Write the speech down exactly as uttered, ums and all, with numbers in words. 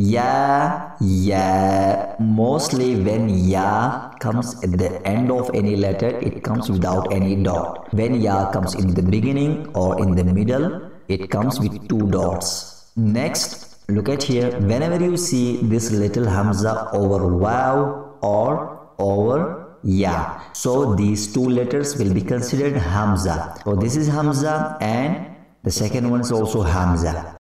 Ya, ya. Mostly when ya comes at the end of any letter, it comes without any dot. When ya comes in the beginning or in the middle, it comes with two dots. Next, look at here. Whenever you see this little hamza over wow or over ya, so these two letters will be considered hamza. So this is hamza and the second one is also hamza.